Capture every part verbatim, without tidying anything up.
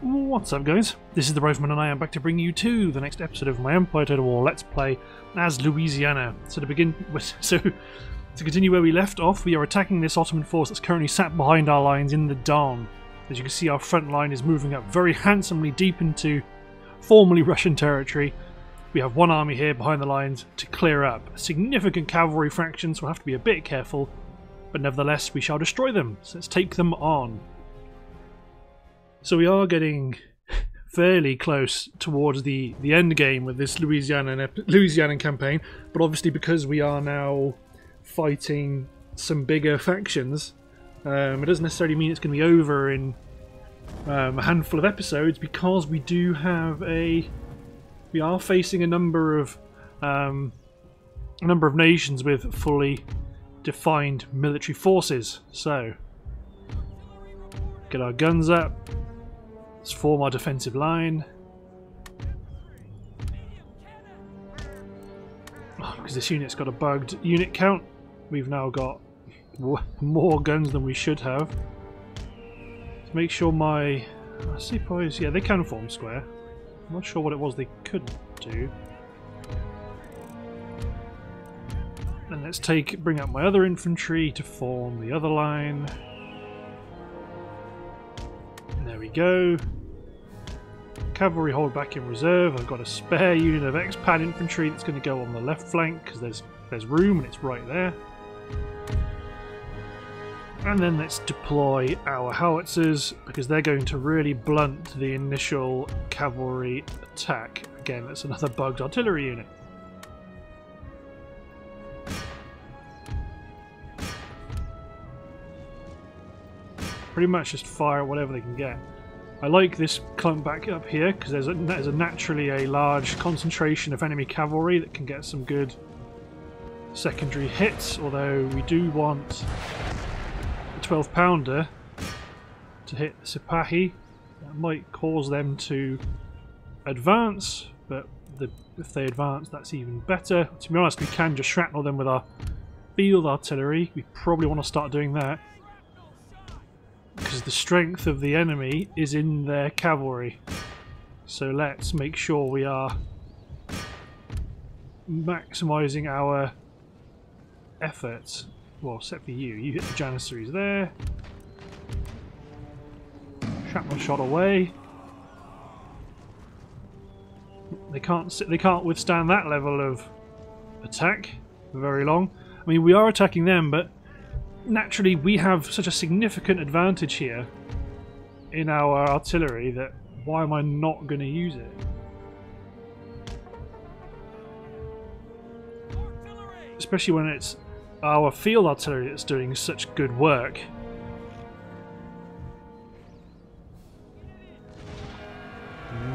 What's up, guys? This is the Rifleman, and I am back to bring you to the next episode of my Empire Total War Let's Play as Louisiana. So to begin with, so to continue where we left off, we are attacking this Ottoman force that's currently sat behind our lines in the Don. As you can see, our front line is moving up very handsomely deep into formerly Russian territory. We have one army here behind the lines to clear up. A significant cavalry fraction, so we'll have to be a bit careful. But nevertheless, we shall destroy them. So let's take them on. So we are getting fairly close towards the, the end game with this Louisiana, Louisianan campaign. But obviously because we are now fighting some bigger factions, um, it doesn't necessarily mean it's going to be over in um, a handful of episodes, because we do have a... We are facing a number of um, a number of nations with fully defined military forces. So, get our guns up. Let's form our defensive line. Oh, because this unit's got a bugged unit count, we've now got w more guns than we should have. Let's make sure my Sipoys, yeah, they can form square. I'm not sure what it was they could do. And let's take, bring up my other infantry to form the other line. And there we go. Cavalry hold back in reserve. I've got a spare unit of expat infantry that's going to go on the left flank because there's there's room and it's right there. And then let's deploy our howitzers, because they're going to really blunt the initial cavalry attack. Again, that's another bugged artillery unit. Pretty much just fire whatever they can get. I like this clump back up here, because there's a, there's a naturally a large concentration of enemy cavalry that can get some good secondary hits, although we do want twelve pounder to hit the Sipahi. That might cause them to advance, but the, if they advance, that's even better. To be honest, we can just shrapnel them with our field artillery. We probably want to start doing that, because the strength of the enemy is in their cavalry. So let's make sure we are maximizing our efforts. Well, except for you. You hit the Janissaries there. Shrapnel shot away. They can't sit, they can't withstand that level of attack for very long. I mean, we are attacking them, but naturally we have such a significant advantage here in our artillery that why am I not going to use it? Especially when it's our field artillery that's doing such good work.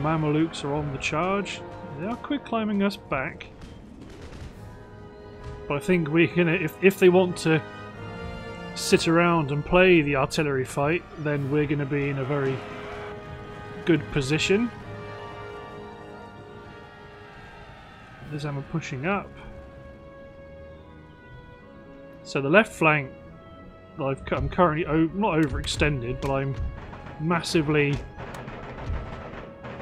Mamelukes are on the charge. They are quick climbing us back, but I think we're gonna, if, if they want to sit around and play the artillery fight, then we're gonna be in a very good position. There's Nizam pushing up. So the left flank, I've, I'm currently o not overextended, but I'm massively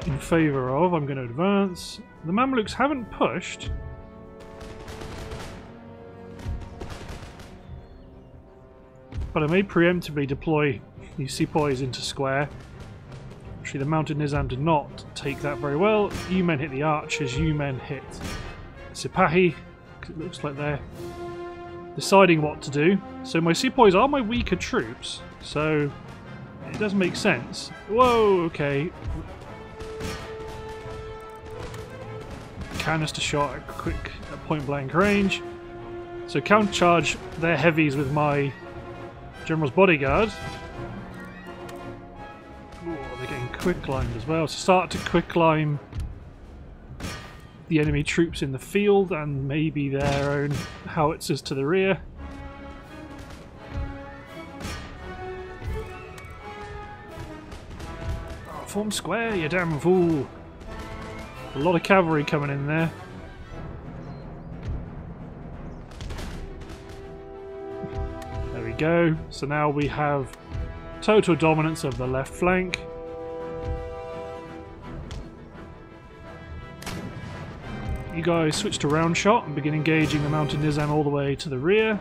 in favour of. I'm going to advance. The Mamelukes haven't pushed. But I may preemptively deploy these sepoys into square. Actually, the mounted Nizam did not take that very well. You men hit the archers, you men hit Sipahi, because it looks like they're deciding what to do. So my sepoys are my weaker troops, so it does make sense. Whoa, okay. Canister shot at quick at point blank range. So counter charge their heavies with my general's bodyguard. Ooh, they're getting quick climbed as well. So start to quick climb the enemy troops in the field and maybe their own howitzers to the rear. Oh, form square, you damn fool! A lot of cavalry coming in there. There we go. So now we have total dominance of the left flank. you guys switch to round shot and begin engaging the mounted Nizam all the way to the rear.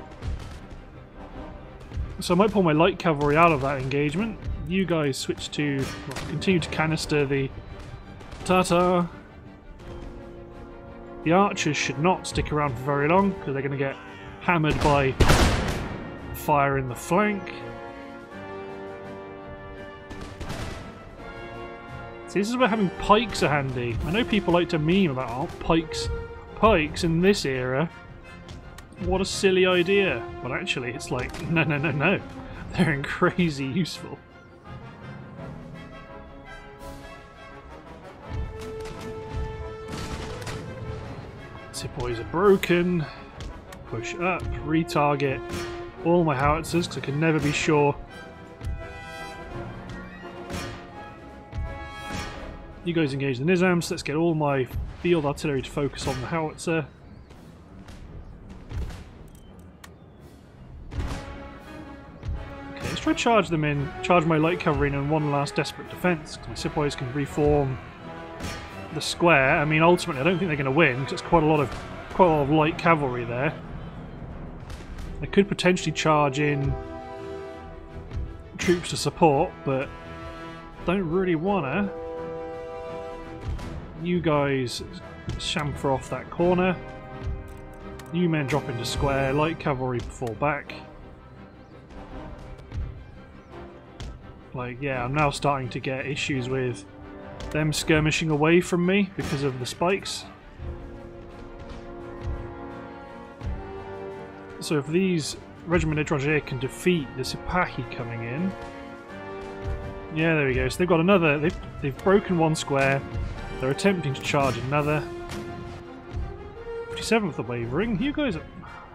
So I might pull my light cavalry out of that engagement. You guys switch to, well, continue to canister the Tatar. The archers should not stick around for very long because they're going to get hammered by fire in the flank. See, this is where having pikes are handy. I know people like to meme about, oh, pikes. Pikes in this era. What a silly idea. But actually, it's like, no, no, no, no. They're crazy useful. Sepoys are broken. Push up, retarget all my howitzers because I can never be sure. You guys engage the Nizams, so let's get all my field artillery to focus on the howitzer. Okay, let's try to charge them in, charge my light cavalry in one last desperate defence, because my sepoys can reform the square. I mean, ultimately I don't think they're going to win, because it's quite a lot of quite a lot of light cavalry there. They could potentially charge in troops to support, but don't really want to. You guys chamfer off that corner. You men drop into square. Light cavalry fall back. Like, yeah, I'm now starting to get issues with them skirmishing away from me because of the spikes. So if these Regiment d'Etranger can defeat the Sipahi coming in... Yeah, there we go. So they've got another... They've, they've broken one square. They're attempting to charge another. fifty-seventh are wavering. You guys are...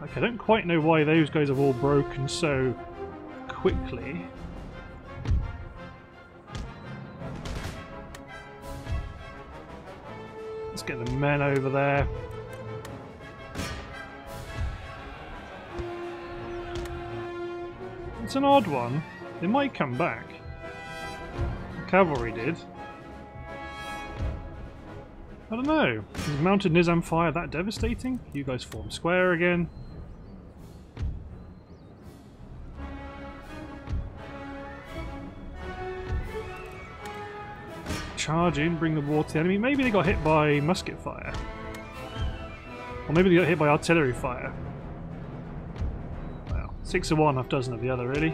Okay, I don't quite know why those guys have all broken so quickly. Let's get the men over there. It's an odd one. They might come back. The cavalry did. I don't know. Is mounted Nizam fire that devastating? You guys form square again. Charge in, bring the war to the enemy. Maybe they got hit by musket fire. Or maybe they got hit by artillery fire. Well, six of one, half dozen of the other, really.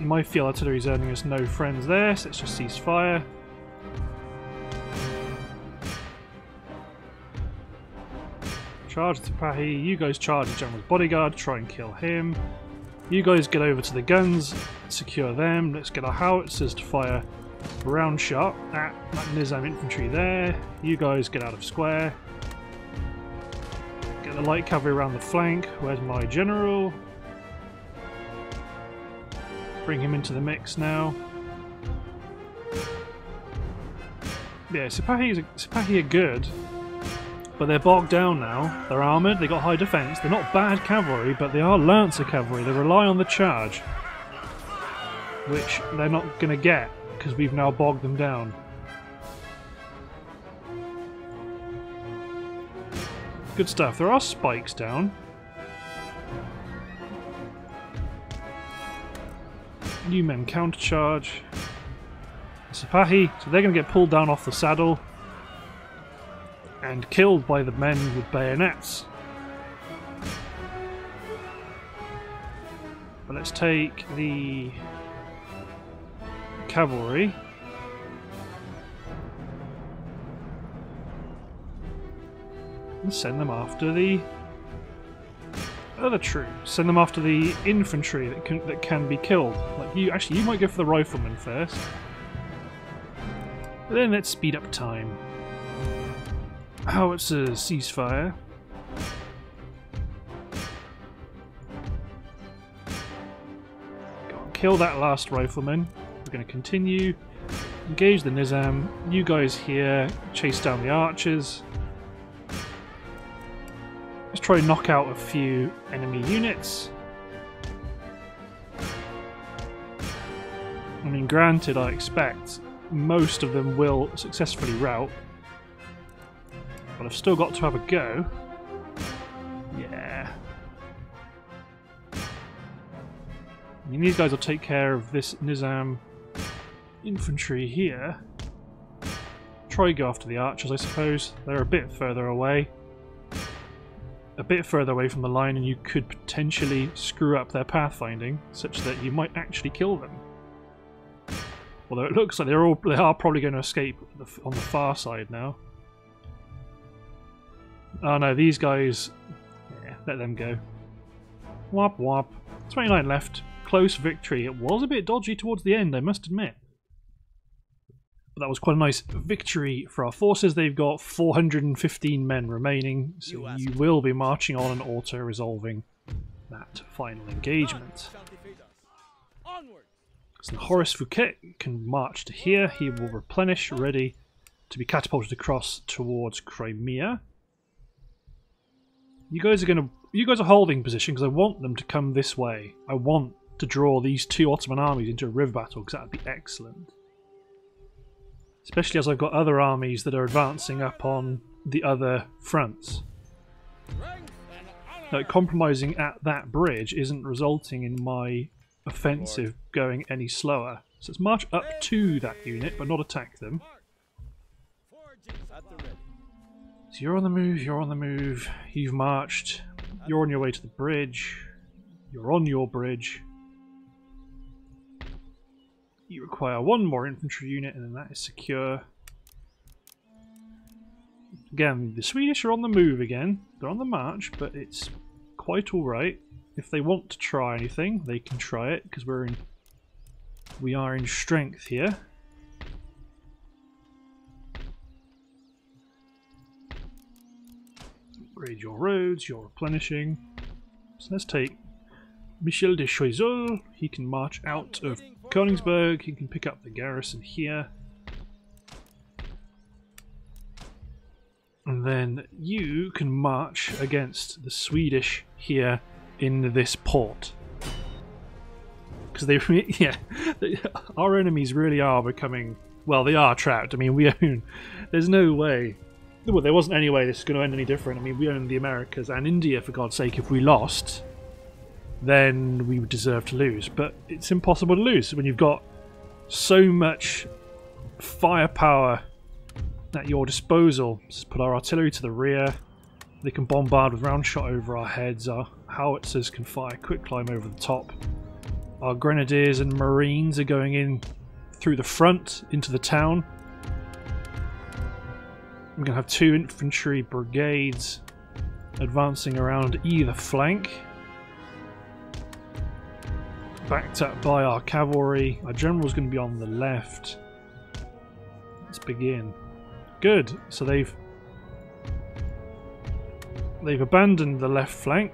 My field artillery is earning us no friends there, so let's just cease fire. Charge Sipahi. You guys charge the general's bodyguard, try and kill him. You guys get over to the guns, secure them. Let's get our howitzers to fire round shot at that Nizam infantry there. You guys get out of square. Get the light cavalry around the flank. Where's my general? Bring him into the mix now. Yeah, Sipahi, Sipahi are good, but they're bogged down now. They're armoured, they got high defence. They're not bad cavalry, but they are lancer cavalry. They rely on the charge, which they're not going to get because we've now bogged them down. Good stuff. There are spikes down. New men countercharge. Sipahi, so they're going to get pulled down off the saddle and killed by the men with bayonets. But let's take the cavalry. And send them after the other troops. Send them after the infantry that can that can be killed. Like you, actually, you might go for the riflemen first. But then let's speed up time. Howitzer, ceasefire. Go on, kill that last rifleman. We're going to continue. Engage the Nizam. You guys here chase down the archers. Let's try and knock out a few enemy units. mean, granted, I expect most of them will successfully rout, but I've still got to have a go. Yeah. I mean, these guys will take care of this Nizam infantry here. Try go after the archers, I suppose. They're a bit further away. A bit further away from the line, and you could potentially screw up their pathfinding such that you might actually kill them. Although it looks like they're all, they are probably going to escape on the far side now. Oh no, these guys, yeah, let them go. Wop wop. twenty-nine left. Close victory. It was a bit dodgy towards the end, I must admit. But that was quite a nice victory for our forces. They've got four hundred fifteen men remaining, so you will be marching on and auto-resolving that final engagement. So Horace Fouquet can march to here. He will replenish, ready to be catapulted across towards Crimea. You guys are going to, you guys are holding position because I want them to come this way. I want to draw these two Ottoman armies into a river battle because that would be excellent. Especially as I've got other armies that are advancing up on the other fronts. Like, compromising at that bridge isn't resulting in my offensive going any slower. So let's march up to that unit, but not attack them. So you're on the move, you're on the move. You've marched. You're on your way to the bridge. You're on your bridge. You require one more infantry unit, and then that is secure. Again, the Swedish are on the move again. They're on the march, but it's quite alright. If they want to try anything, they can try it, because we're in, we are in strength here. Upgrade your roads, you're replenishing. So let's take Michel de Choiseul. He can march out of Königsberg, he can pick up the garrison here. And then you can march against the Swedish here in this port. Because they, yeah, they, our enemies really are becoming, well, they are trapped. I mean, we own, there's no way, well, there wasn't any way this is going to end any different. I mean, we own the Americas and India, for God's sake. If we lost, then we would deserve to lose, but it's impossible to lose when you've got so much firepower at your disposal. Just put our artillery to the rear. They can bombard with round shot over our heads. Our howitzers can fire quick climb over the top. Our grenadiers and marines are going in through the front into the town. We're going to have two infantry brigades advancing around either flank, backed up by our cavalry. Our general's going to be on the left. Let's begin. Good. So they've they've abandoned the left flank.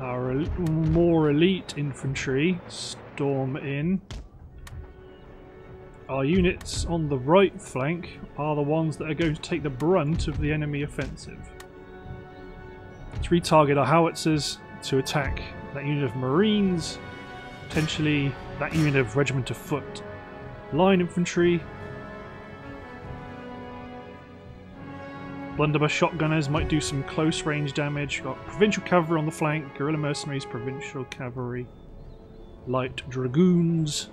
Our el more elite infantry storm in. Our units on the right flank are the ones that are going to take the brunt of the enemy offensive. Let's retarget our howitzers to attack that unit of marines, potentially that unit of regiment of foot, line infantry. Blunderbuss shotgunners might do some close range damage. Got provincial cavalry on the flank, guerrilla mercenaries, provincial cavalry, light dragoons.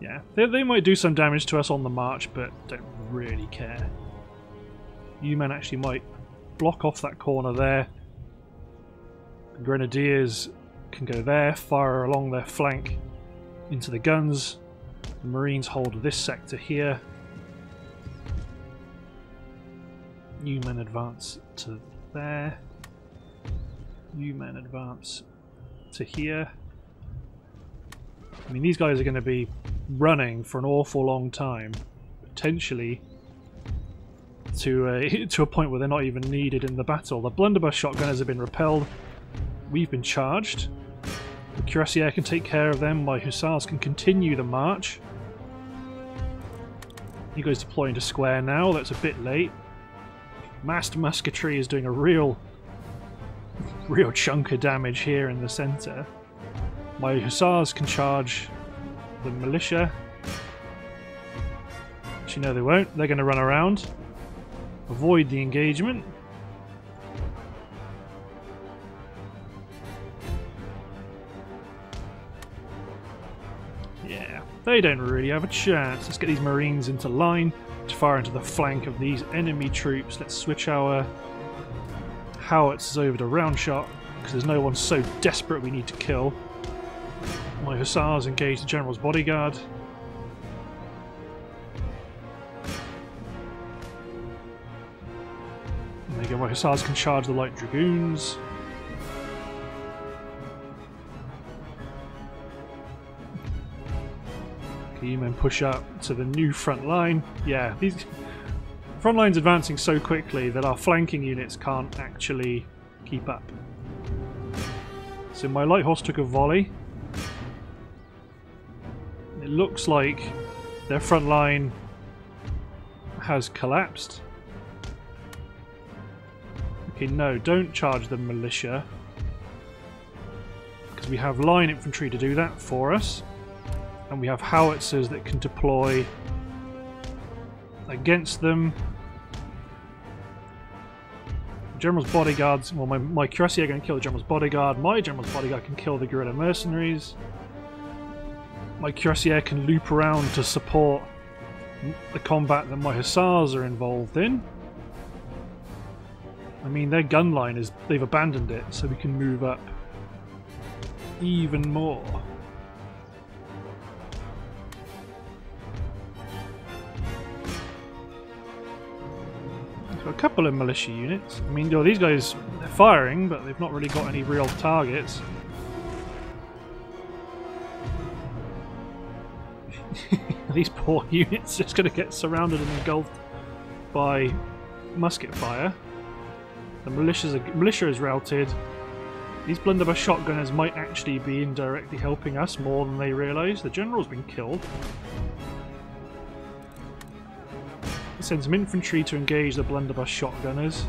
Yeah, they, they might do some damage to us on the march, but don't really care. You men actually might block off that corner there. The grenadiers can go there, fire along their flank into the guns. The marines hold this sector here. You men advance to there. You men advance to here. I mean, these guys are going to be running for an awful long time, potentially to a, to a point where they're not even needed in the battle. The blunderbuss shotgunners have been repelled. We've been charged. The cuirassier can take care of them. My hussars can continue the march. You guys deploy into square now. That's a bit late. Massed musketry is doing a real real chunk of damage here in the centre. My hussars can charge the militia. Actually, no, they won't. They're going to run around, avoid the engagement. Yeah, they don't really have a chance. Let's get these marines into line to fire into the flank of these enemy troops. Let's switch our howitzers over to round shot because there's no one so desperate we need to kill. My hussars engage the general's bodyguard. And there you go, my hussars can charge the light dragoons. You men push up to the new front line. Yeah, these front lines advancing so quickly that our flanking units can't actually keep up. So my light horse took a volley. It looks like their front line has collapsed. Okay, no, don't charge the militia because we have line infantry to do that for us. And we have howitzers that can deploy against them. General's bodyguards, well my, my Cuirassier can kill the general's bodyguard, my general's bodyguard can kill the guerrilla mercenaries. My Cuirassier can loop around to support the combat that my hussars are involved in. I mean their gun line is, they've abandoned it, so we can move up even more. A couple of militia units. I mean, you know, these guys, they're firing, but they've not really got any real targets. These poor units just going to get surrounded and engulfed by musket fire. The militias are, militia is routed. These blunderbuss shotgunners might actually be indirectly helping us more than they realise. The general's been killed. Send some infantry to engage the blunderbuss shotgunners.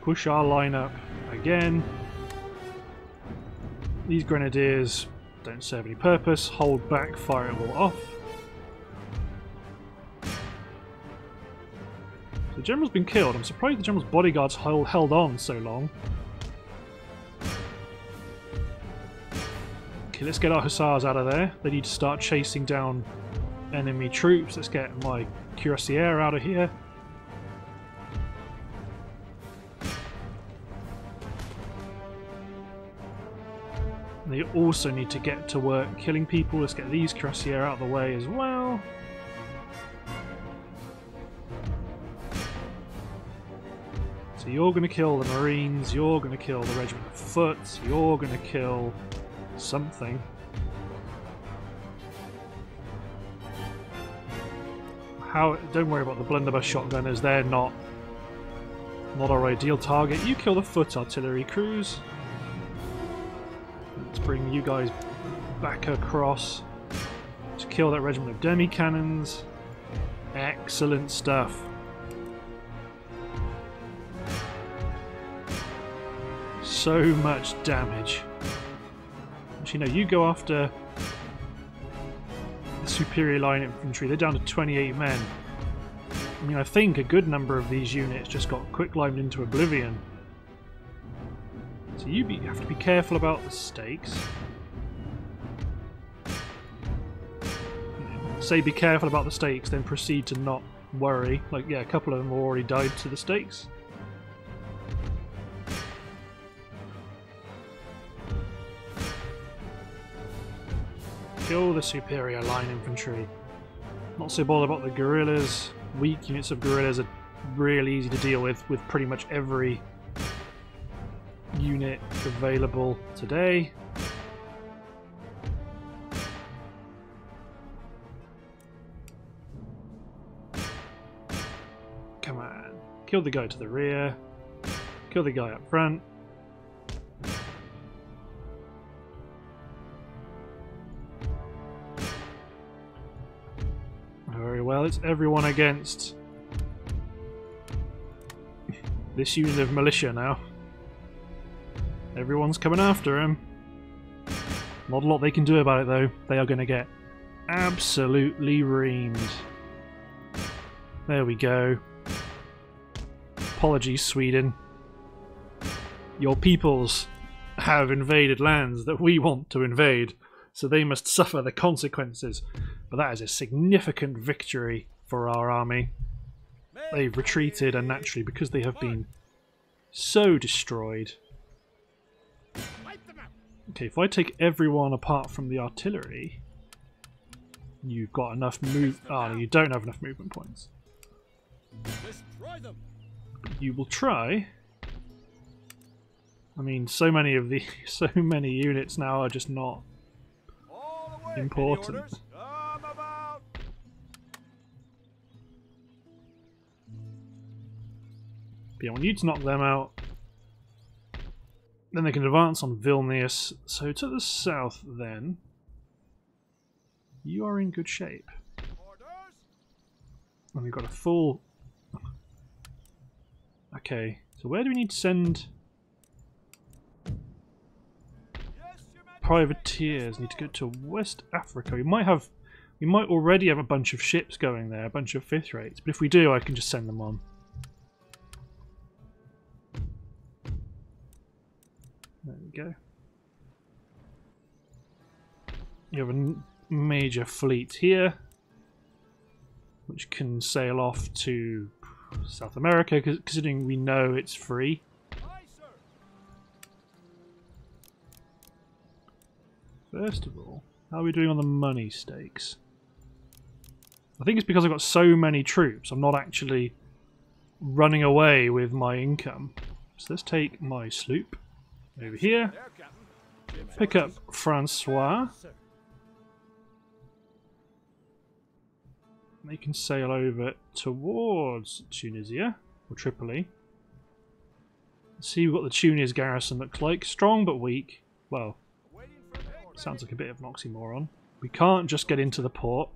Push our line up again. These grenadiers don't serve any purpose. Hold back, fire it all off. The general's been killed. I'm surprised the general's bodyguards held on so long. Okay, let's get our hussars out of there. They need to start chasing down enemy troops. Let's get my Cuirassier out of here. And they also need to get to work killing people. Let's get these Cuirassier out of the way as well. So you're going to kill the Marines, you're going to kill the regiment of foot, you're going to kill something. How, don't worry about the blunderbuss shotgunners, they're not, not our ideal target. You kill the foot artillery crews. Let's bring you guys back across to kill that regiment of demi-cannons. Excellent stuff. So much damage. Actually, no, you go after superior line infantry. They're down to twenty-eight men. I mean, I think a good number of these units just got quick-limed into oblivion. So you, be, you have to be careful about the stakes. Say be careful about the stakes, then proceed to not worry. Like, yeah, a couple of them already died to the stakes. Kill the superior line infantry. Not so bothered about the guerrillas. Weak units of guerrillas are really easy to deal with, with pretty much every unit available today. Come on. Kill the guy to the rear. Kill the guy up front. Well, it's everyone against This unit of militia now. Everyone's coming after him. Not a lot they can do about it though. They are going to get absolutely reamed. There we go. Apologies, Sweden. Your peoples have invaded lands that we want to invade, so they must suffer the consequences. But that is a significant victory for our army. They've retreated, and naturally, because they have been so destroyed. Okay, if I take everyone apart from the artillery, you've got enough move... Ah, oh, no, you don't have enough movement points. You will try. I mean, so many of the... so many units now are just not important. But yeah, we need to knock them out. Then they can advance on Vilnius. So to the south then, you are in good shape. And we've got a full... Okay, so where do we need to send... Privateers need to go to West Africa. We might have... We might already have a bunch of ships going there, a bunch of fifth rates. But if we do, I can just send them on. There we go. You have a major fleet here, which can sail off to South America, considering we know it's free. First of all, how are we doing on the money stakes? I think it's because I've got so many troops, I'm not actually running away with my income. So let's take my sloop. Over here, pick up Francois. They can sail over towards Tunisia, or Tripoli. Let's see what the Tunis garrison looks like. Strong but weak. Well, sounds like a bit of an oxymoron. We can't just get into the port.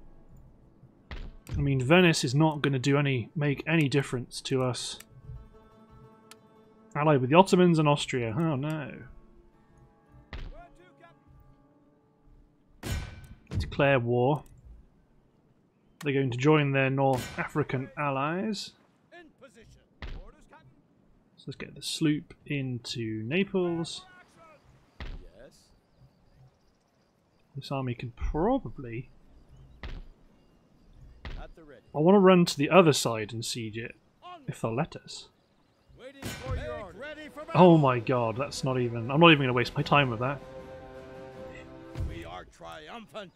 I mean, Venice is not going to do any make any difference to us. Allied with the Ottomans and Austria. Oh no. Declare war. They're going to join their North African allies. So let's get the sloop into Naples. This army can probably... I want to run to the other side and siege it, if they'll let us. Oh my god, that's not even... I'm not even going to waste my time with that. We are triumphant.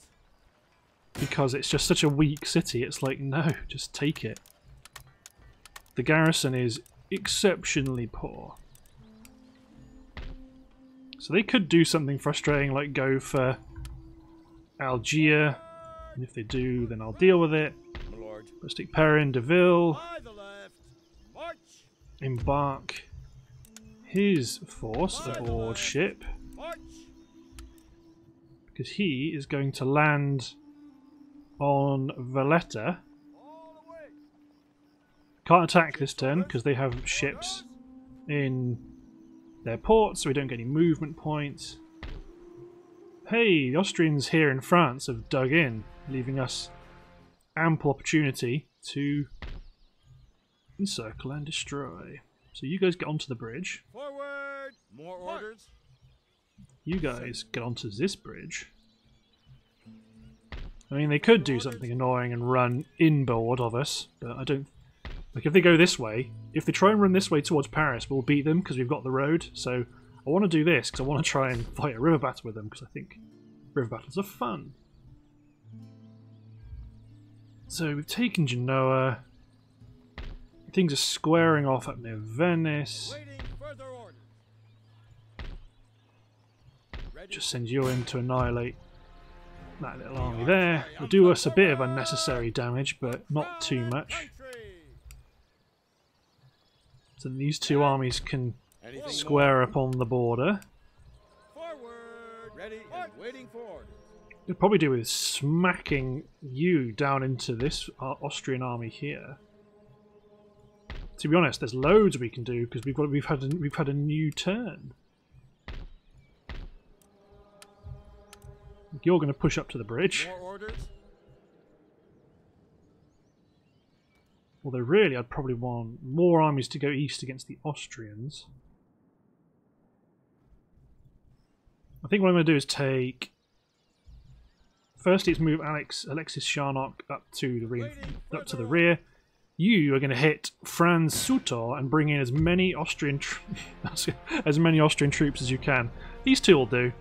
Because it's just such a weak city, it's like, no, just take it. The garrison is exceptionally poor. So they could do something frustrating, like go for Algiers. And if they do, then I'll deal with it. Let's take Perrin Deville. Embark his force aboard ship, because he is going to land on Valletta. Can't attack this turn because they have ships in their ports, so we don't get any movement points. Hey, the Austrians here in France have dug in, leaving us ample opportunity to encircle and destroy. So you guys get onto the bridge. Forward! More orders. You guys get onto this bridge. I mean, they could do something annoying and run inboard of us, but I don't... Like, if they go this way, if they try and run this way towards Paris, we'll beat them because we've got the road. So I want to do this because I want to try and fight a river battle with them, because I think river battles are fun. So we've taken Genoa. Things are squaring off up near Venice. Just send you in to annihilate that little army there. It'll do us a bit of unnecessary damage, but not too much. So these two armies can square up on the border. They'll probably do with smacking you down into this Austrian army here. to be honest, there's loads we can do because we've got we've had a, we've had a new turn. You're going to push up to the bridge. More orders. Although really, I'd probably want more armies to go east against the Austrians. I think what I'm going to do is take. Firstly, it's move Alex Alexis Sharnock up to the rear, up to the rear. You are going to hit Franz Sutor and bring in as many Austrian tr as many Austrian troops as you can. These two will do.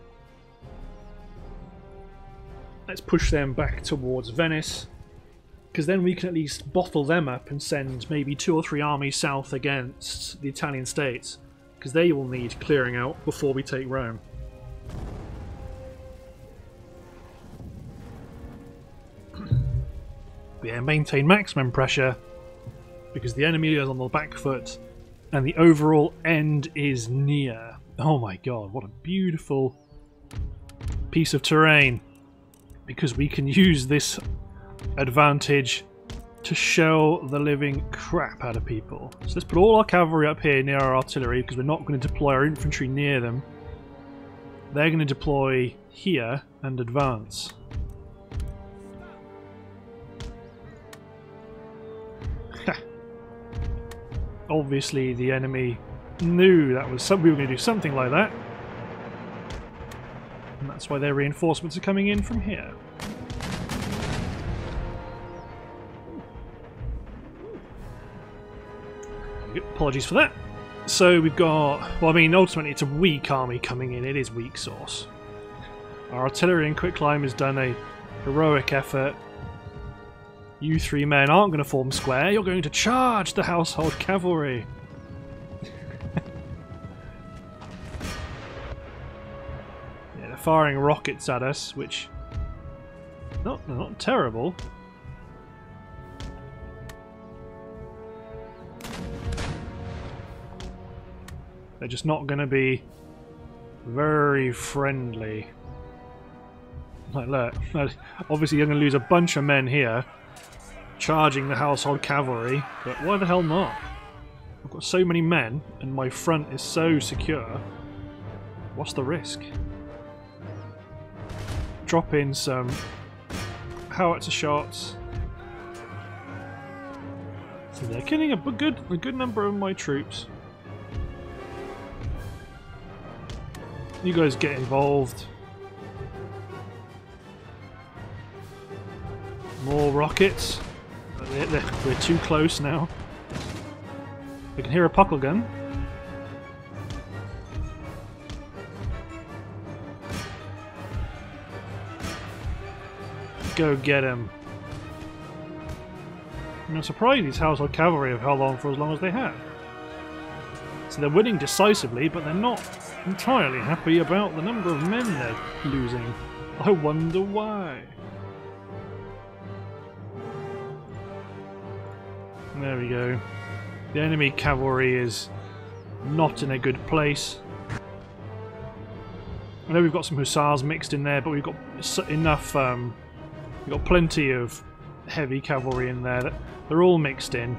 Let's push them back towards Venice, because then we can at least bottle them up and send maybe two or three armies south against the Italian states, because they will need clearing out before we take Rome. But yeah, maintain maximum pressure, because the enemy is on the back foot and the overall end is near. Oh my god, what a beautiful piece of terrain. Because we can use this advantage to shell the living crap out of people. So let's put all our cavalry up here near our artillery, because we're not going to deploy our infantry near them. They're going to deploy here and advance. Obviously the enemy knew that was some, we were going to do something like that. And that's why their reinforcements are coming in from here. Apologies for that. So we've got, well I mean ultimately it's a weak army coming in, it is weak source. Our artillery and quick climb has done a heroic effort. You three men aren't going to form square, you're going to charge the household cavalry. Yeah, they're firing rockets at us, which not not terrible. They're just not going to be very friendly. Like, look, obviously you're going to lose a bunch of men here charging the household cavalry, but why the hell not? I've got so many men and my front is so secure. What's the risk? Drop in some howitzer shots. So they're killing a good, a good number of my troops. You guys get involved. More rockets. They're, they're, we're too close now. I can hear a puckle gun. Go get him. I'm surprised these household cavalry have held on for as long as they have. So they're winning decisively, but they're not entirely happy about the number of men they're losing. I wonder why. There we go. The enemy cavalry is not in a good place. I know we've got some hussars mixed in there, but we've got enough. Um, we've got plenty of heavy cavalry in there. That they're all mixed in.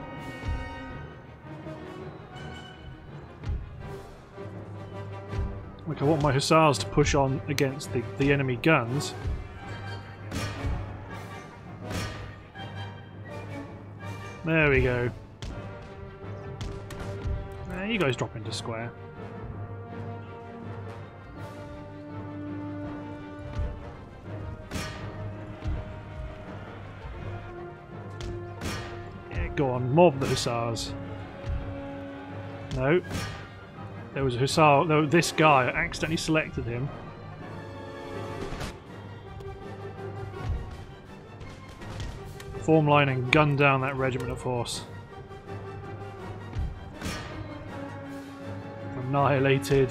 Like, I want my hussars to push on against the, the enemy guns. There we go. Now you guys drop into square. Yeah, go on, mob the hussars. No. There was a hussar, no, this guy, I accidentally selected him. Form line and gun down that regiment of horse. Annihilated.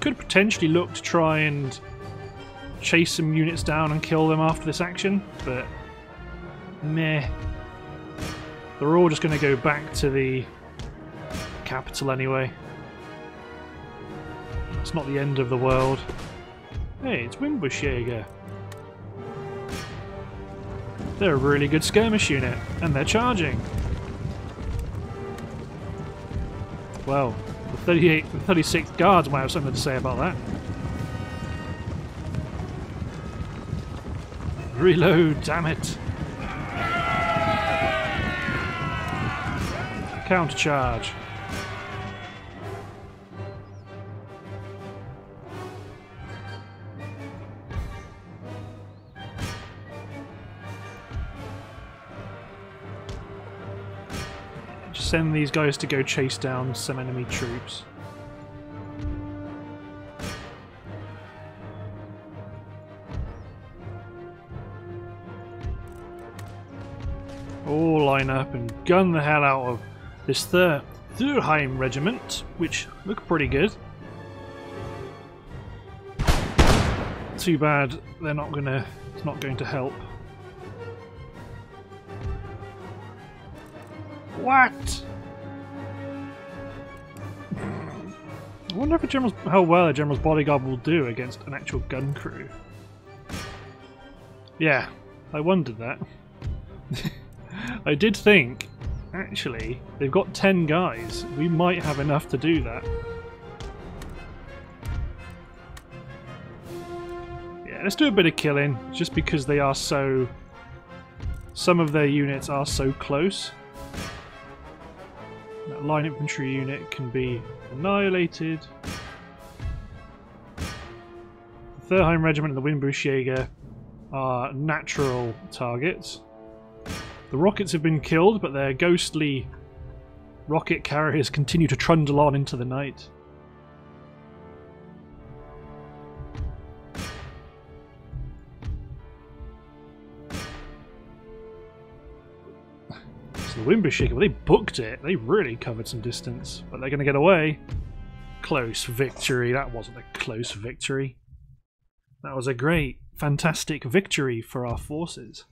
Could potentially look to try and chase some units down and kill them after this action, but meh. They're all just going to go back to the capital anyway. It's not the end of the world. Hey, it's Windbüchse Jäger. They're a really good skirmish unit, and they're charging. Well, the thirty-eighth, the thirty-sixth Guards might have something to say about that. Reload, damn it! Counter charge. Send these guys to go chase down some enemy troops. All line up and gun the hell out of this Thur Thurheim regiment, which look pretty good. Too bad they're not gonna it's not going to help. What? I wonder if a general's, how well a general's bodyguard will do against an actual gun crew. Yeah, I wondered that. I did think, actually, they've got ten guys. We might have enough to do that. Yeah, let's do a bit of killing, just because they are so... Some of their units are so close. That line infantry unit can be annihilated. The Thurheim Regiment and the Windbüchse Jäger are natural targets. The rockets have been killed, but their ghostly rocket carriers continue to trundle on into the night. The Windbüchse Jäger, they booked it. They really covered some distance, but they're going to get away. Close victory. That wasn't a close victory. That was a great, fantastic victory for our forces.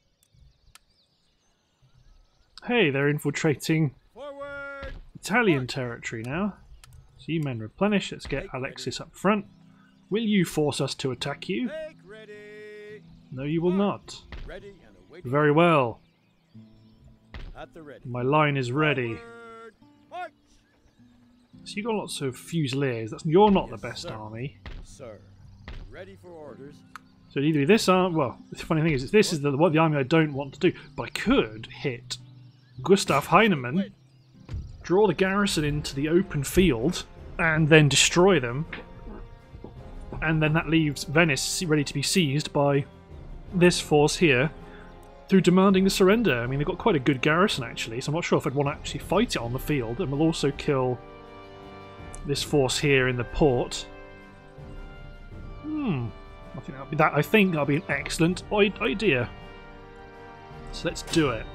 Hey, they're infiltrating Forward. Italian Forward. territory now. So you men replenish. Let's get Make Alexis ready. up front. Will you force us to attack you? No, you will not. Ready and Very well. At the ready. My line is ready. So you got lots of Fusiliers. That's you're not yes, the best sir. army. Sir, ready for orders. So it'd either be this arm. Well, the funny thing is, this what? is the what the army I don't want to do. But I could hit Gustav Heinemann, Wait. draw the garrison into the open field, and then destroy them. And then that leaves Venice ready to be seized by this force here. Through demanding the surrender. I mean, they've got quite a good garrison, actually, so I'm not sure if I'd want to actually fight it on the field. And we'll also kill this force here in the port. Hmm. I think that'll be, that, I think that'll be an excellent idea. So let's do it.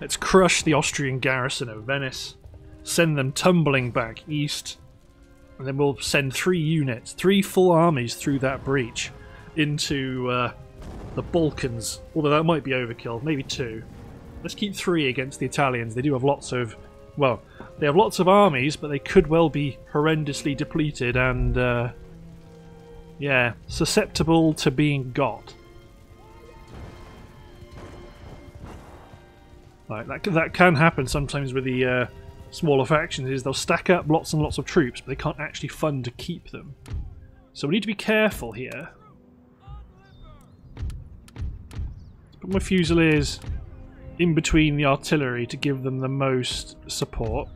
Let's crush the Austrian garrison of Venice. Send them tumbling back east. And then we'll send three units, three full armies through that breach into... Uh, the Balkans, although that might be overkill, maybe two. Let's keep three against the Italians. They do have lots of, well, they have lots of armies, but they could well be horrendously depleted and, uh, yeah, susceptible to being got. Right, that, that can happen sometimes with the uh, smaller factions, is they'll stack up lots and lots of troops, but they can't actually fund to keep them. So we need to be careful here. Put my Fusiliers in between the artillery to give them the most support.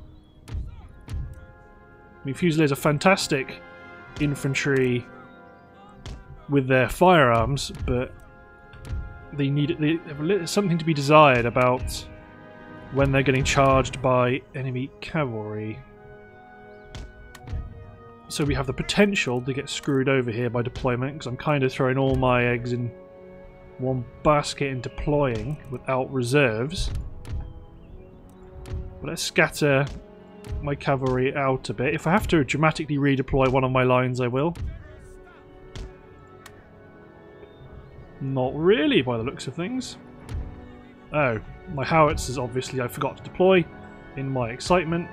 I mean, Fusiliers are fantastic infantry with their firearms, but they need they, there's something to be desired about when they're getting charged by enemy cavalry. So we have the potential to get screwed over here by deployment, because I'm kind of throwing all my eggs in one basket in deploying without reserves. But let's scatter my cavalry out a bit. If I have to dramatically redeploy one of my lines, I will. Not really, by the looks of things. Oh, my howitzers, obviously, I forgot to deploy in my excitement.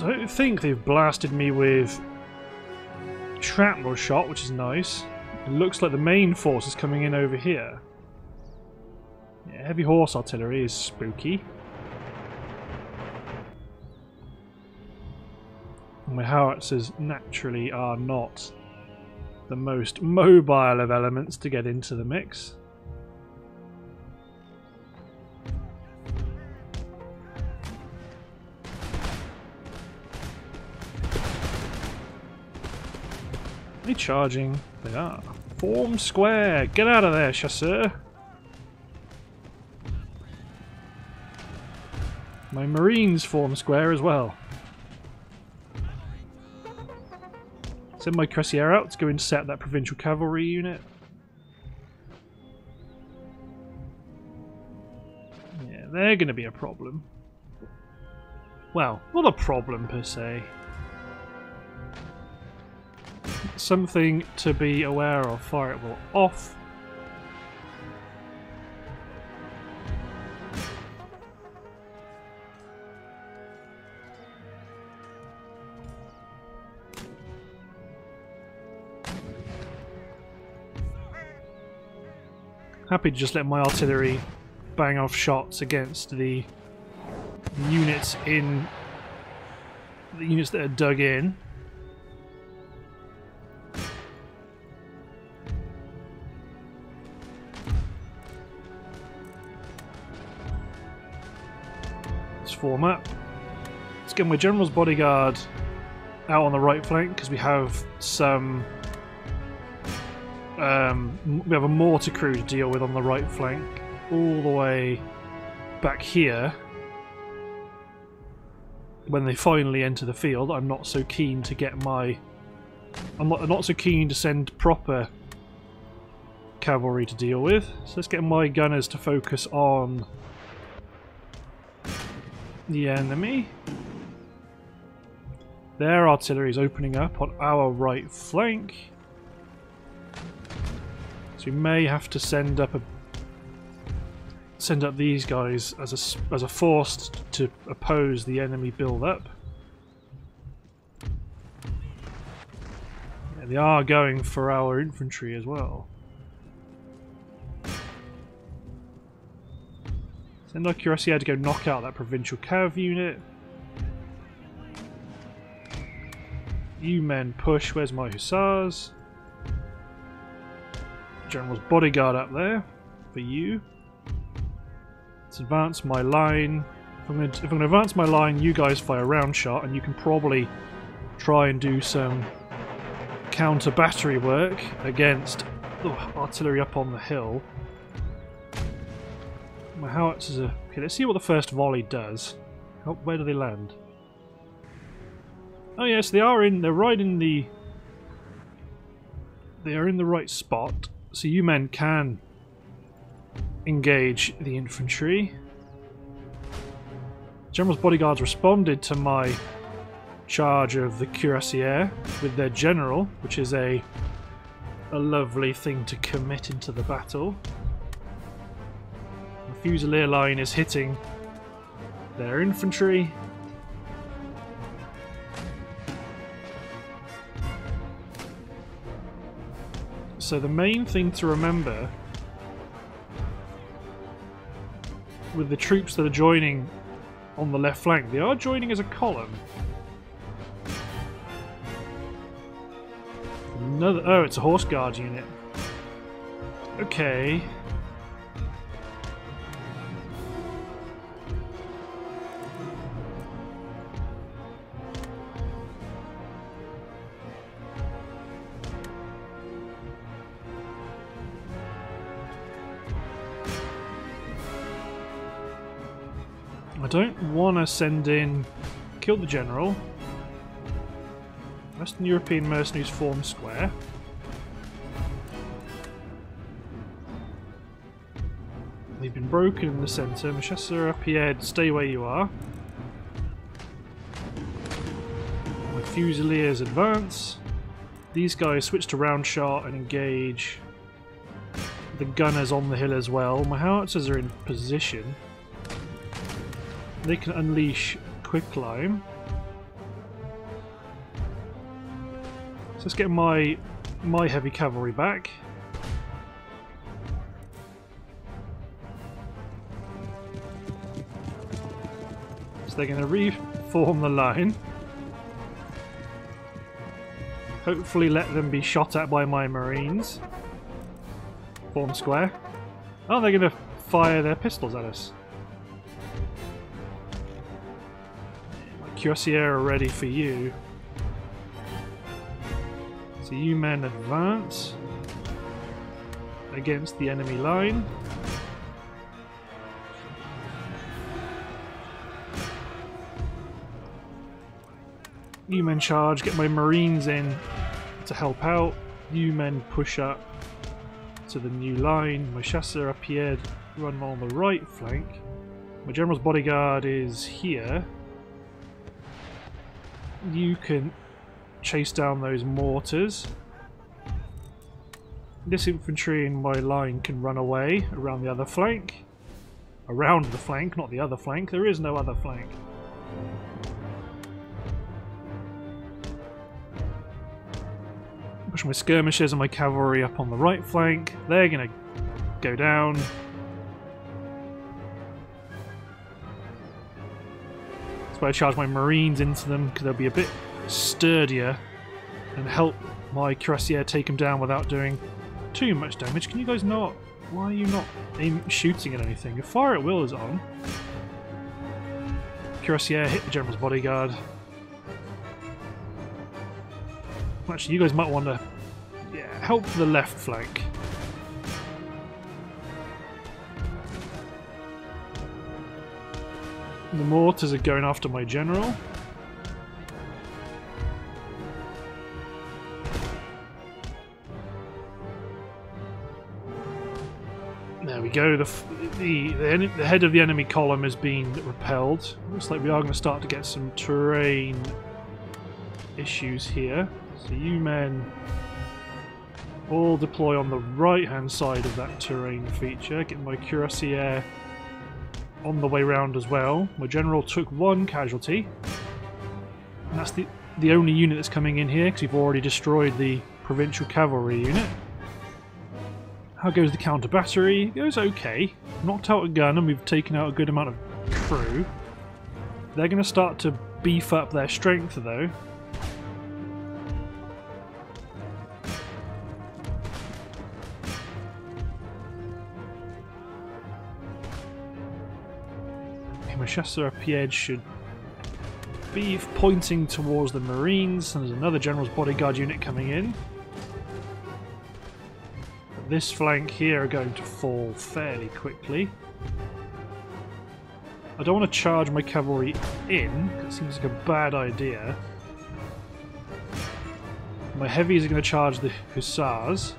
don't think they've blasted me with shrapnel shot, which is nice. It looks like the main force is coming in over here. Yeah, heavy horse artillery is spooky. And my howitzers naturally are not the most mobile of elements to get into the mix. Are they charging? They are. Form square! Get out of there, Chasseur! My Marines form square as well. Send my Cuirassier out to go intercept that provincial cavalry unit. Yeah, they're going to be a problem. Well, not a problem per se. Something to be aware of. Fire it will off. Happy to just let my artillery bang off shots against the units in the units that are dug in. Let's form up. Let's get my general's bodyguard out on the right flank because we have some. Um, we have a mortar crew to deal with on the right flank, all the way back here. When they finally enter the field, I'm not so keen to get my. I'm not, I'm not so keen to send proper cavalry to deal with. So let's get my gunners to focus on the enemy. Their artillery is opening up on our right flank. So we may have to send up a send up these guys as a as a force to oppose the enemy build-up. Yeah, they are going for our infantry as well. Send our Cuirassier to go knock out that provincial cav unit. You men push. Where's my hussars? General's bodyguard up there for you. Let's advance my line. If I'm going to, if I'm going to advance my line, you guys fire round shot, and you can probably try and do some counter battery work against oh, artillery up on the hill. My howitzers are okay. Let's see what the first volley does. How, where do they land? Oh yes, they are in. They're right in the. They are in the right spot. So you men can engage the infantry. General's bodyguards responded to my charge of the Cuirassier with their general, which is a a lovely thing to commit into the battle. The Fusilier line is hitting their infantry. So the main thing to remember with the troops that are joining on the left flank, they are joining as a column. Another, oh, it's a horse guard unit. Okay. I don't want to send in, kill the general, Western European mercenaries form square. They've been broken in the centre. Chasseur Pierre, stay where you are. My Fusiliers advance. These guys switch to round shot and engage the gunners on the hill as well. My howitzers are in position. They can unleash quicklime. So let's get my my heavy cavalry back. So they're going to reform the line. Hopefully let them be shot at by my marines. Form square. Oh, they're going to fire their pistols at us. My Cuirassier are ready for you. So you men advance against the enemy line. You men charge, get my marines in to help out. You men push up to the new line. My chasseurs appeared, run on the right flank. My general's bodyguard is here. You can chase down those mortars. This infantry in my line can run away around the other flank. Around the flank, not the other flank. There is no other flank. Push my skirmishers and my cavalry up on the right flank. They're going to go down. That's why I charge my marines into them, because they'll be a bit sturdier and help my cuirassier take them down without doing too much damage. Can you guys not? Why are you not aim shooting at anything? Your fire at will is on. Cuirassier, hit the general's bodyguard. Actually, you guys might want to yeah, help the left flank. The mortars are going after my general. There we go. The, the, the, the head of the enemy column has been repelled. Looks like we are going to start to get some terrain issues here. So you men all deploy on the right-hand side of that terrain feature. Get my cuirassier on the way round as well. My general took one casualty. And that's the, the only unit that's coming in here, because we've already destroyed the provincial cavalry unit. How goes the counter battery? It goes okay. Knocked out a gun and we've taken out a good amount of crew. They're going to start to beef up their strength though. Chasseur Pied should be pointing towards the marines, and there's another general's bodyguard unit coming in. But this flank here are going to fall fairly quickly. I don't want to charge my cavalry in, because it seems like a bad idea. My heavies are going to charge the hussars.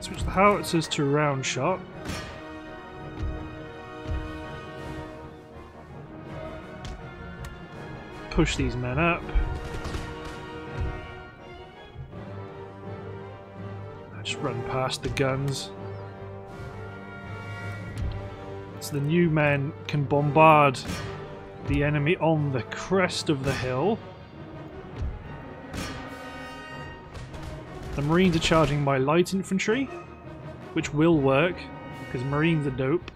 Switch the howitzers to round shot. Push these men up. I just run past the guns. So the new men can bombard the enemy on the crest of the hill. The marines are charging my light infantry, which will work because marines are dope.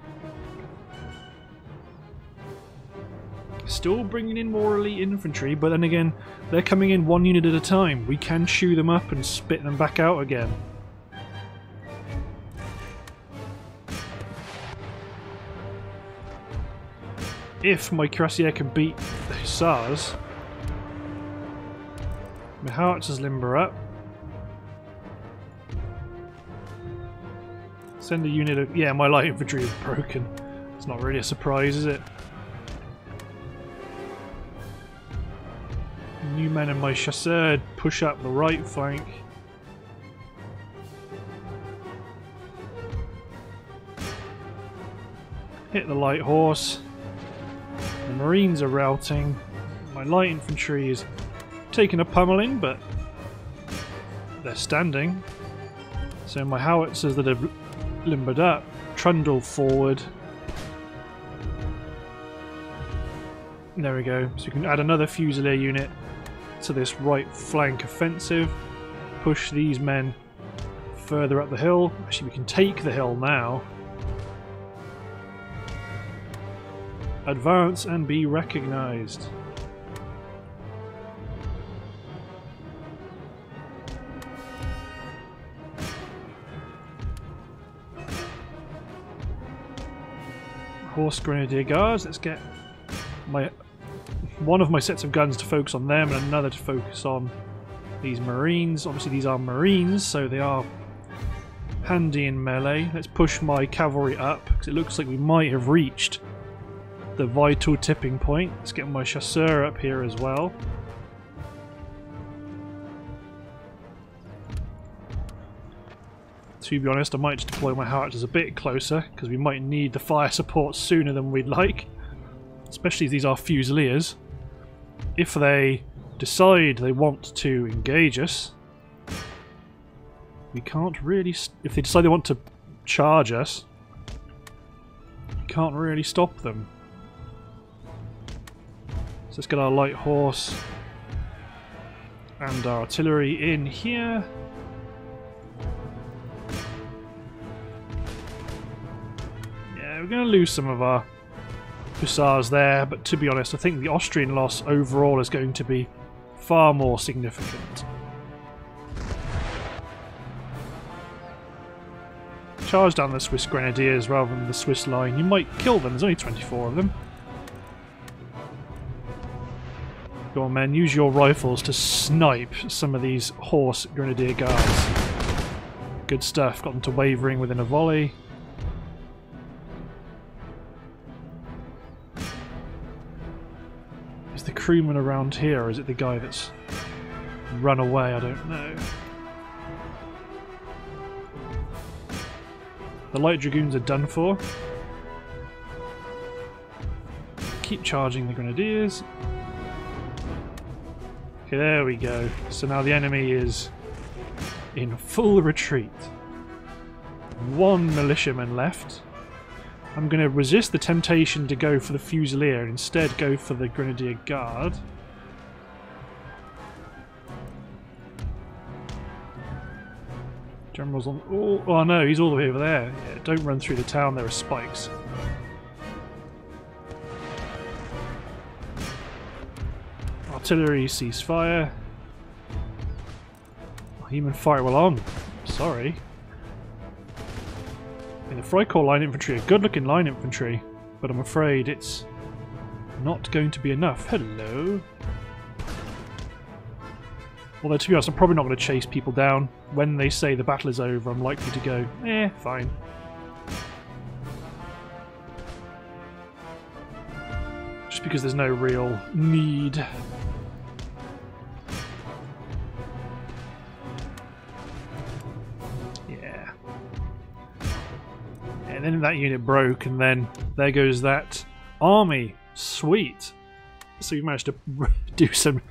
Still bringing in more elite infantry, but then again, they're coming in one unit at a time. We can chew them up and spit them back out again. If my cuirassier can beat the hussars, my howitzers limber up. Send a unit of... yeah, my light infantry is broken. It's not really a surprise, is it? New men and my chasseur push up the right flank. Hit the light horse. The marines are routing. My light infantry is taking a pummeling, but they're standing. So my howitzers that have limbered up trundle forward. There we go. So you can add another Fusilier unit to this right flank offensive. Push these men further up the hill. Actually, we can take the hill now. Advance and be recognized. Horse Grenadier Guards, let's get my one of my sets of guns to focus on them and another to focus on these Marines. Obviously these are Marines, so they are handy in melee. Let's push my cavalry up, because it looks like we might have reached the vital tipping point. Let's get my Chasseur up here as well. To be honest, I might just deploy my howitzers a bit closer, because we might need the fire support sooner than we'd like. Especially as these are Fusiliers. If they decide they want to engage us, we can't really... If they decide they want to charge us, we can't really stop them. So let's get our light horse and our artillery in here. We're going to lose some of our hussars there, but to be honest, I think the Austrian loss overall is going to be far more significant. Charge down the Swiss Grenadiers rather than the Swiss line. You might kill them, there's only twenty-four of them. Go on, men, use your rifles to snipe some of these horse Grenadier Guards. Good stuff, got them to wavering within a volley. Crewman around here, or is it the guy that's run away? I don't know. The light dragoons are done for. Keep charging the grenadiers. Okay, there we go. So now the enemy is in full retreat. One militiaman left. I'm going to resist the temptation to go for the Fusilier and instead go for the Grenadier Guard. General's on... Oh, oh no, he's all the way over there. Yeah, don't run through the town, there are spikes. Artillery ceasefire. Human fire well on. Sorry. The Freikorps line infantry, a good looking line infantry, but I'm afraid it's not going to be enough. Hello. Although to be honest, I'm probably not going to chase people down. When they say the battle is over, I'm likely to go, eh, fine. Just because there's no real need. Then that unit broke, and then there goes that army. Sweet. So we've managed to do some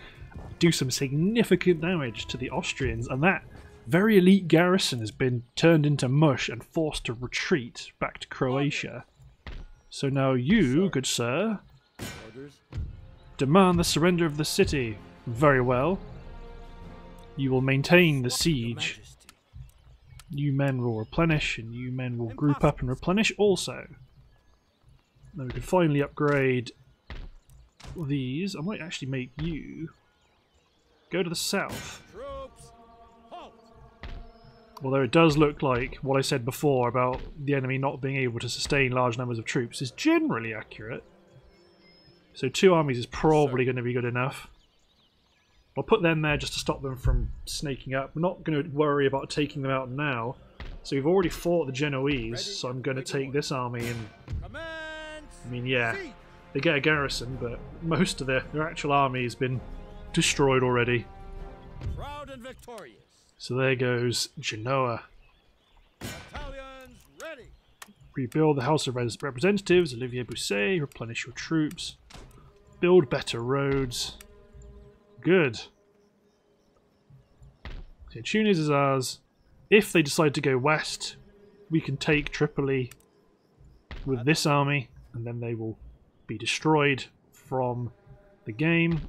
do some significant damage to the Austrians, and that very elite garrison has been turned into mush and forced to retreat back to Croatia. So now you, good sir, demand the surrender of the city. Very well. You will maintain the siege. New men will replenish, and new men will group up and replenish also. Then we can finally upgrade these. I might actually make you go to the south. Although it does look like what I said before about the enemy not being able to sustain large numbers of troops is generally accurate. So two armies is probably going to be good enough. I'll put them there just to stop them from snaking up. I'm not going to worry about taking them out now. So we've already fought the Genoese, so I'm going to take this army and... I mean, yeah, they get a garrison, but most of their, their actual army has been destroyed already. So there goes Genoa. Rebuild the House of Representatives, Olivier Bousset, replenish your troops. Build better roads. Good. So Tunis is ours. If they decide to go west, we can take Tripoli with this army, and then they will be destroyed from the game.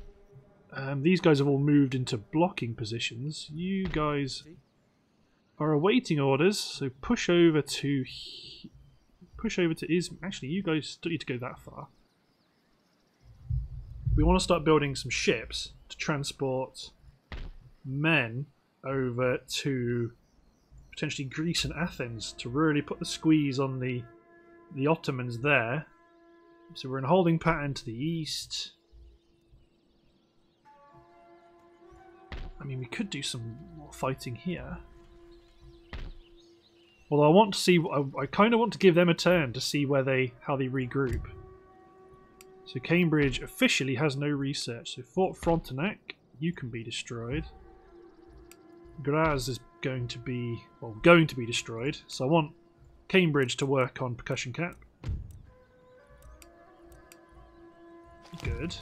Um, these guys have all moved into blocking positions. You guys are awaiting orders, so push over to push over to Ism. Actually, you guys don't need to go that far. We want to start building some ships to transport men over to potentially Greece and Athens to really put the squeeze on the the Ottomans there. So we're in a holding pattern to the east. I mean, we could do some more fighting here. Although I want to see, I, I kind of want to give them a turn to see where they, how they regroup. So Cambridge officially has no research. So Fort Frontenac, you can be destroyed. Graz is going to be, well, going to be destroyed. So I want Cambridge to work on Percussion Cap. Good.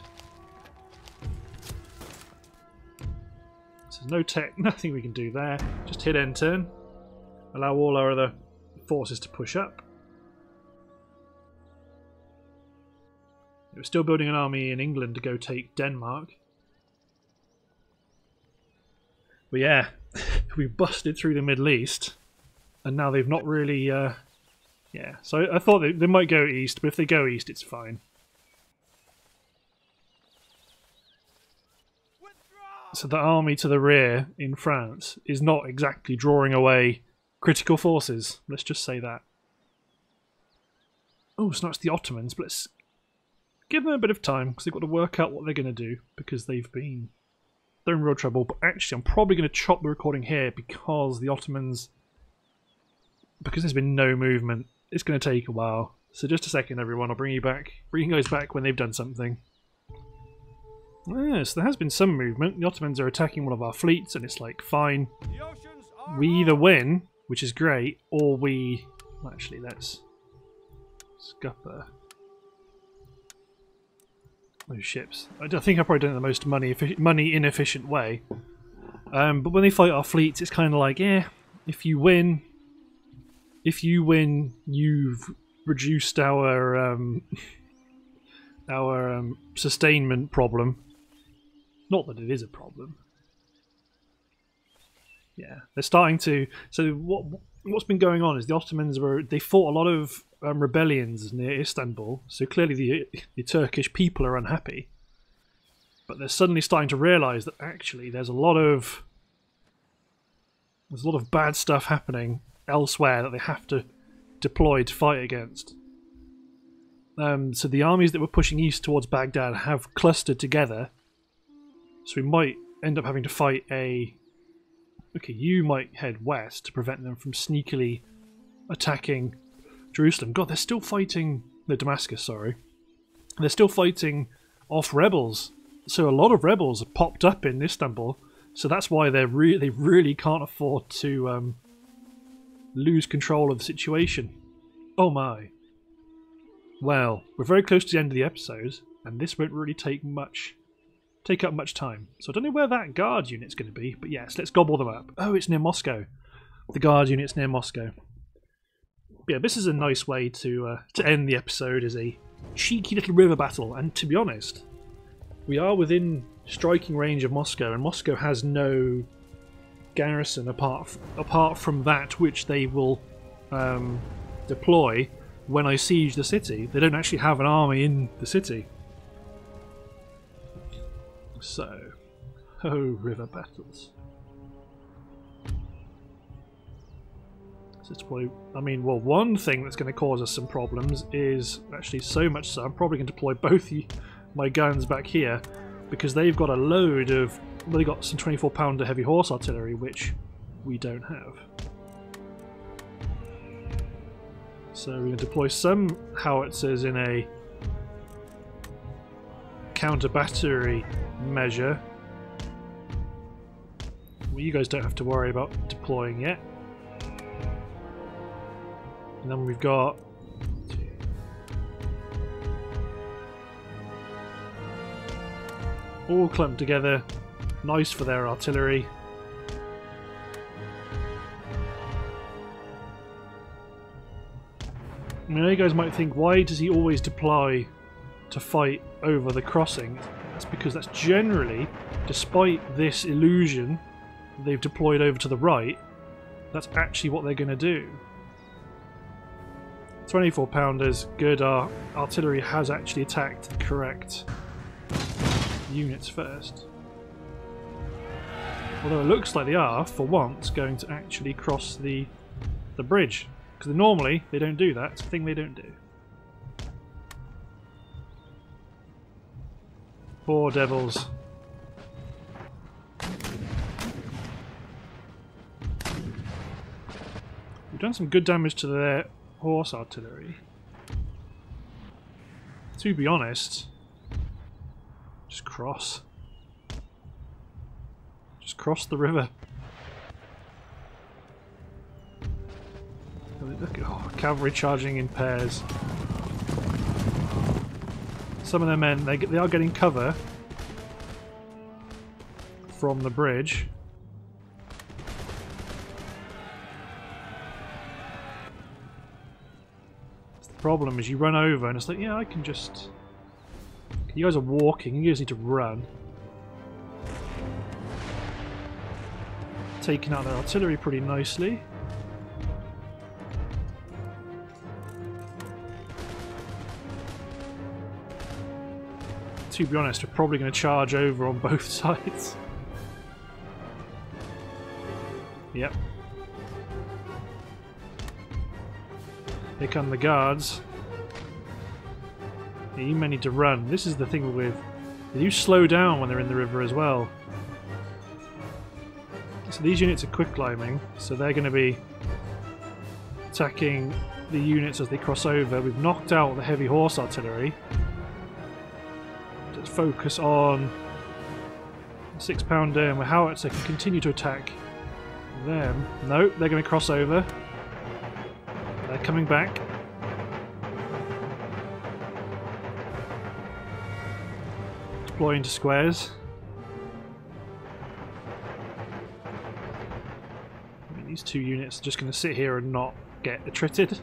There's no tech, nothing we can do there. Just hit end turn. Allow all our other forces to push up. We're still building an army in England to go take Denmark. But yeah, we busted through the Middle East. And now they've not really... Uh, yeah, so I thought they, they might go east, but if they go east, it's fine. So the army to the rear in France is not exactly drawing away critical forces. Let's just say that. Oh, so now it's the Ottomans, but let's give them a bit of time because they've got to work out what they're going to do because they've been... They're in real trouble, but actually I'm probably going to chop the recording here because the Ottomans... Because there's been no movement, it's going to take a while. So just a second, everyone. I'll bring you back. Bring you guys back when they've done something. Yes, there has been some movement. The Ottomans are attacking one of our fleets, and it's like, fine. We either win, which is great, or we... Actually, let's... Scupper. Those ships. I think I probably don't have the most money, money inefficient way. Um, but when they fight our fleets, it's kind of like, eh, if you win... If you win, you've reduced our... Um, our um, sustainment problem. Not that it is a problem. Yeah, they're starting to... So what, what's been going on is the Ottomans were... They fought a lot of um, rebellions near Istanbul, so clearly the, the Turkish people are unhappy. But they're suddenly starting to realise that actually there's a lot of... There's a lot of bad stuff happening elsewhere that they have to deploy to fight against. Um, so the armies that were pushing east towards Baghdad have clustered together, so we might end up having to fight a... Okay, you might head west to prevent them from sneakily attacking Jerusalem. God, they're still fighting... No, Damascus, sorry. They're still fighting off rebels, so a lot of rebels have popped up in Istanbul, so that's why they're re they really can't afford to um, lose control of the situation. Oh my. Well, we're very close to the end of the episode, and this won't really take much, take up much time. So I don't know where that guard unit's going to be, but yes, let's gobble them up. Oh, it's near Moscow. The guard unit's near Moscow. But yeah, this is a nice way to uh, to end the episode, as a cheeky little river battle. And to be honest, we are within striking range of Moscow, and Moscow has no garrison apart apart from that which they will um, deploy. When I siege the city, they don't actually have an army in the city. So, oh, river battles. So it's probably, I mean, well, one thing that's going to cause us some problems is actually so much so I'm probably going to deploy both my guns back here because they've got a load of, well, they've got some twenty-four pounder heavy horse artillery, which we don't have. So we're going to deploy some howitzers in a counter-battery measure. Well, you guys don't have to worry about deploying yet. And then we've got... all clumped together. Nice for their artillery. I mean, you guys might think, why does he always deploy to fight over the crossing. That's because that's generally, despite this illusion they've deployed over to the right, that's actually what they're going to do. twenty-four pounders, good. Our artillery has actually attacked the correct units first. Although it looks like they are, for once, going to actually cross the the bridge. Because normally they don't do that. It's a thing they don't do. Poor devils. We've done some good damage to their horse artillery. To be honest, just cross. Just cross the river. Look at oh, cavalry charging in pairs. Some of their men, they, they are getting cover from the bridge. The problem is you run over and it's like, yeah, I can just... You guys are walking, you guys need to run. Taking out their artillery pretty nicely. To be honest, we're probably going to charge over on both sides. Yep. Here come the guards. You may need to run. This is the thing with... They do slow down when they're in the river as well. So these units are quick climbing, so they're going to be attacking the units as they cross over. We've knocked out the heavy horse artillery. Let's focus on six pounder and the howitzer can continue to attack them. No, nope, they're going to cross over. They're coming back. Deploy into squares. These two units are just going to sit here and not get attrited.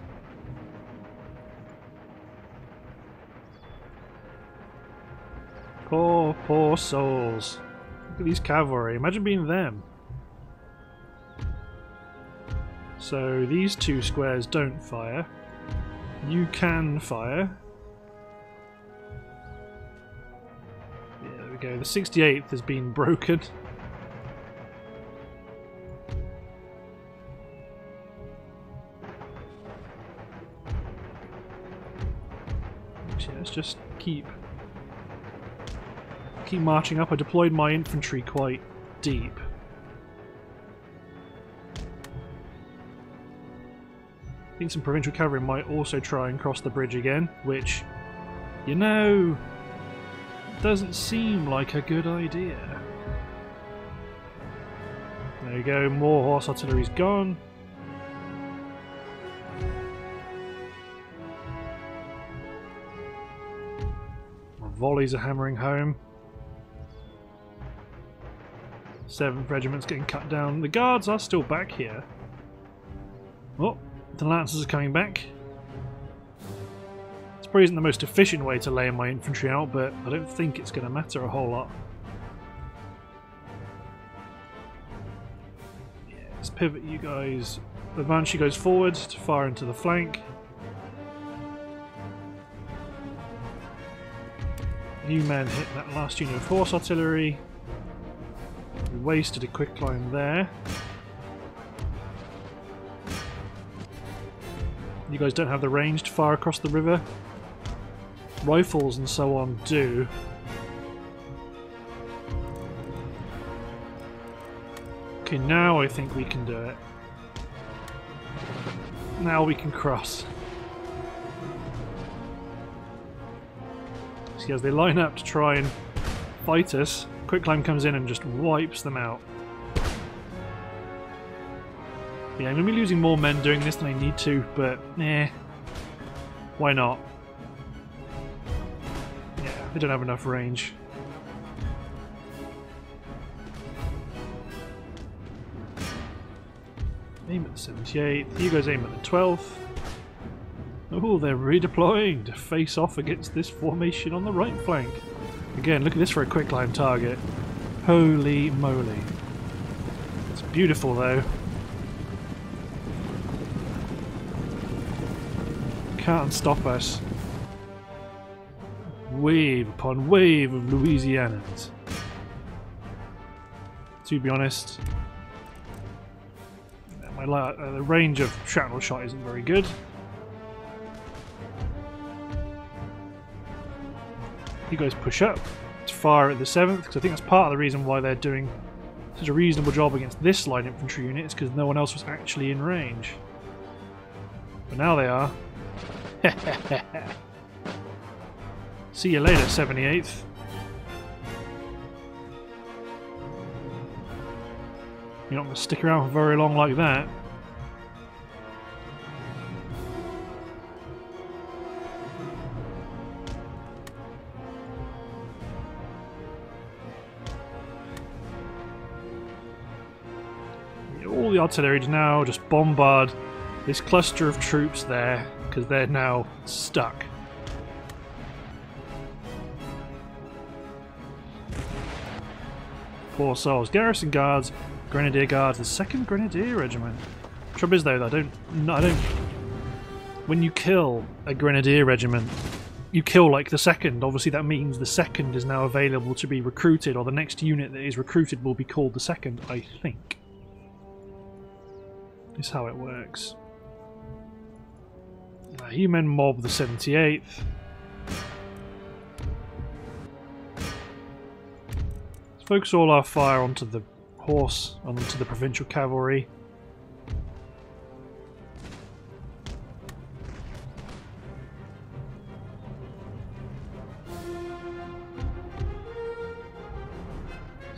Poor, poor souls. Look at these cavalry. Imagine being them. So these two squares don't fire. You can fire. Yeah, there we go. The sixty-eighth has been broken. Let's just keep keep marching up. I deployed my infantry quite deep. I think some provincial cavalry might also try and cross the bridge again, which, you know, doesn't seem like a good idea. There you go, more horse artillery's gone. Volleys are hammering home. Seventh regiment's getting cut down. The guards are still back here. Oh, the lancers are coming back. This probably isn't the most efficient way to lay my infantry out, but I don't think it's going to matter a whole lot. Yeah, let's pivot you guys. Advance you guys forward to fire into the flank. New men hit that last unit of horse artillery. We wasted a quick climb there. You guys don't have the range to fire across the river. Rifles and so on do. Okay, now I think we can do it. Now we can cross. As they line up to try and fight us, quicklime comes in and just wipes them out. Yeah, I'm going to be losing more men doing this than I need to, but eh, why not? Yeah, they don't have enough range. Aim at the seventy-eighth, you guys aim at the twelfth. Oh, they're redeploying to face off against this formation on the right flank. Again, look at this for a quicklime target. Holy moly. It's beautiful though. Can't stop us. Wave upon wave of Louisianans. To be honest, my uh, the range of shrapnel shot isn't very good. You guys push up to fire at the seventh, because I think that's part of the reason why they're doing such a reasonable job against this line infantry unit, is because no one else was actually in range. But now they are. See you later, seventy-eighth. You're not going to stick around for very long like that. All the artillery now just bombard this cluster of troops there, because they're now stuck. Poor souls. Garrison guards, Grenadier guards, the second Grenadier Regiment. Trouble is though, I don't, I don't. When you kill a Grenadier Regiment, you kill like the second. Obviously, that means the second is now available to be recruited, or the next unit that is recruited will be called the second. I think is how it works. Now, you men mob the seventy-eighth. Let's focus all our fire onto the horse, onto the provincial cavalry. So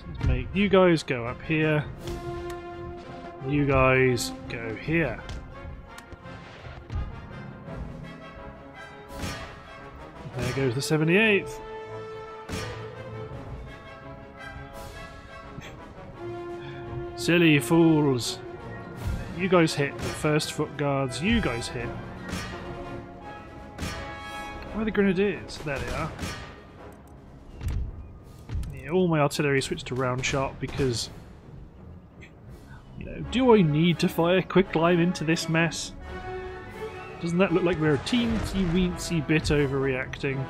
let's make you guys go up here. You guys go here. There goes the seventy-eighth. Silly fools. You guys hit the first foot guards. You guys hit. Where are the grenadiers? There they are. Yeah, all my artillery switched to round shot because, you know, do I need to fire quicklime into this mess? Doesn't that look like we're a teensy weensy bit overreacting?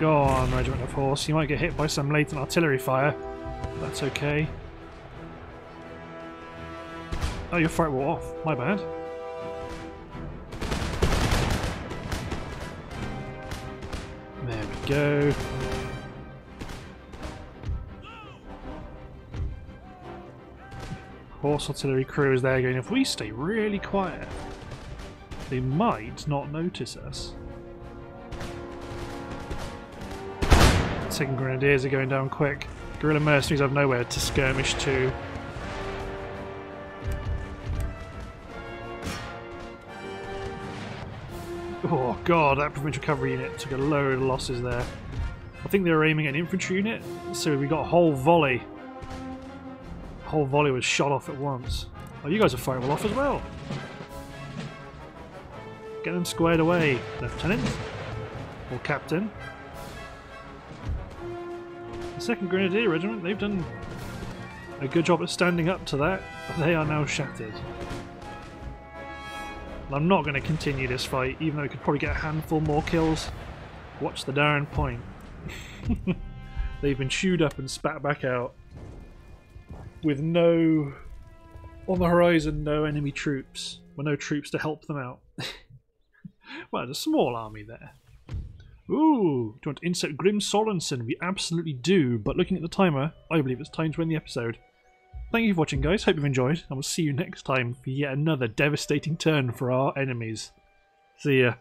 Go on, Regiment of Horse. You might get hit by some latent artillery fire. That's okay. Oh, your fright wore off. My bad. There we go. Horse artillery crew is there going, if we stay really quiet, they might not notice us. Second Grenadiers are going down quick. Guerrilla mercenaries have nowhere to skirmish to. Oh god, that provincial cavalry unit took a load of losses there. I think they were aiming at an infantry unit, so we got a whole volley. Whole volley was shot off at once. Oh, you guys are firing well off as well. Get them squared away, Lieutenant or Captain. The Second Grenadier Regiment, they've done a good job at standing up to that, but they are now shattered. I'm not going to continue this fight, even though we could probably get a handful more kills. Watch the darn point. They've been chewed up and spat back out. With no, on the horizon, no enemy troops, with no troops to help them out. Well, there's a small army there. Ooh, do you want to insert Grim Sorensen? We absolutely do, but looking at the timer, I believe it's time to end the episode. Thank you for watching, guys. Hope you've enjoyed, and we'll see you next time for yet another devastating turn for our enemies. See ya.